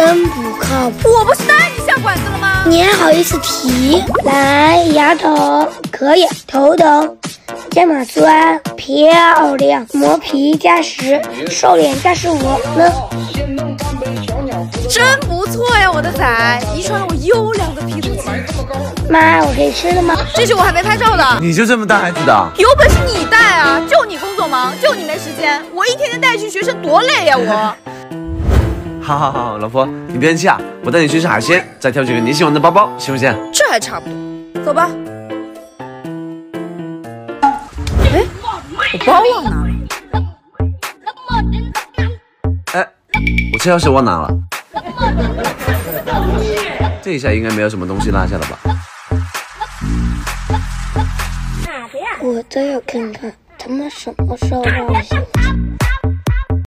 真不靠谱！我不是带你下馆子了吗？你还好意思提？来，牙疼可以，头疼加马酸，漂亮！磨皮加10，瘦脸加15呢。真不错呀，我的仔！遗传了我优良的皮肤基因。妈，我可以吃了吗？这是我还没拍照的。你就这么带孩子的？有本事你带啊！就你工作忙，就你没时间，我一天天带一群学生多累呀！我。好，老婆，你别生气啊，我带你去吃海鲜，再挑几个你喜欢的包包，行不行？这还差不多，走吧。哎，我包忘哪了？哎，我车钥匙忘哪了？ 这一下应该没有什么东西落下了吧？我都要看看他们什么时候落下。